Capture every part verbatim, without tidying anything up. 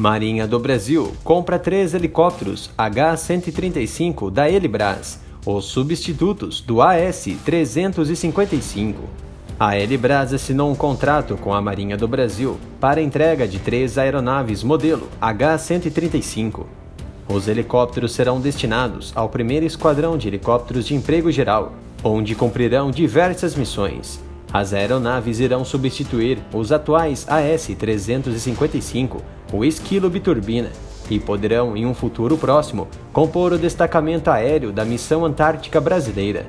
Marinha do Brasil compra três helicópteros H cento e trinta e cinco da Helibras, os substitutos do A S trezentos e cinquenta e cinco. A Helibras assinou um contrato com a Marinha do Brasil para a entrega de três aeronaves modelo H cento e trinta e cinco. Os helicópteros serão destinados ao primeiro Esquadrão de Helicópteros de Emprego Geral, onde cumprirão diversas missões. As aeronaves irão substituir os atuais A S trezentos e cinquenta e cinco, o Esquilo Biturbina, e poderão, em um futuro próximo, compor o destacamento aéreo da Missão Antártica Brasileira.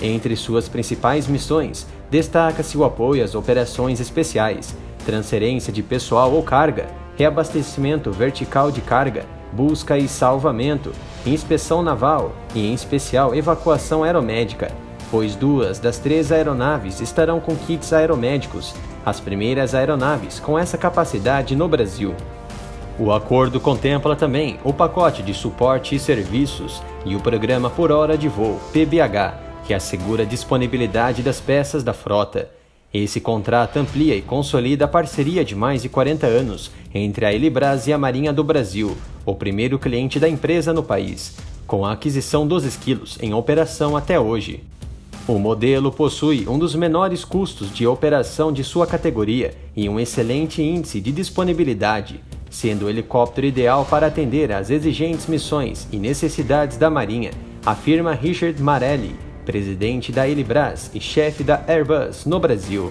Entre suas principais missões, destaca-se o apoio às operações especiais, transferência de pessoal ou carga, reabastecimento vertical de carga, busca e salvamento, inspeção naval e, em especial, evacuação aeromédica, pois duas das três aeronaves estarão com kits aeromédicos, as primeiras aeronaves com essa capacidade no Brasil. O acordo contempla também o pacote de suporte e serviços e o programa por hora de voo, P B H, que assegura a disponibilidade das peças da frota. Esse contrato amplia e consolida a parceria de mais de quarenta anos entre a Helibras e a Marinha do Brasil, o primeiro cliente da empresa no país, com a aquisição dos esquilos em operação até hoje. O modelo possui um dos menores custos de operação de sua categoria e um excelente índice de disponibilidade, sendo o helicóptero ideal para atender às exigentes missões e necessidades da Marinha, afirma Richard Marelli, presidente da Helibras e chefe da Airbus no Brasil.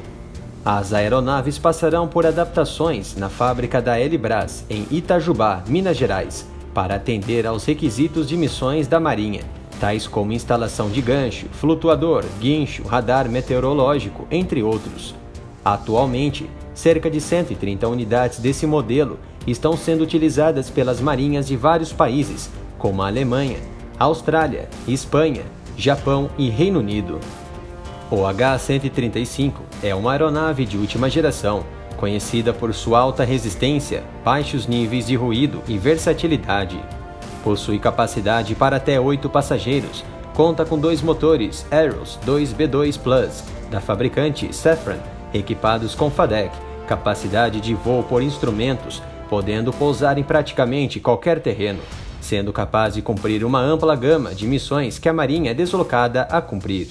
As aeronaves passarão por adaptações na fábrica da Helibras, em Itajubá, Minas Gerais, para atender aos requisitos de missões da Marinha, tais como instalação de gancho, flutuador, guincho, radar meteorológico, entre outros. Atualmente, cerca de cento e trinta unidades desse modelo estão sendo utilizadas pelas marinhas de vários países, como a Alemanha, Austrália, Espanha, Japão e Reino Unido. O H cento e trinta e cinco é uma aeronave de última geração, conhecida por sua alta resistência, baixos níveis de ruído e versatilidade. Possui capacidade para até oito passageiros, conta com dois motores Arrius dois B dois Plus, da fabricante Safran, equipados com FADEC, capacidade de voo por instrumentos, podendo pousar em praticamente qualquer terreno, sendo capaz de cumprir uma ampla gama de missões que a Marinha é deslocada a cumprir.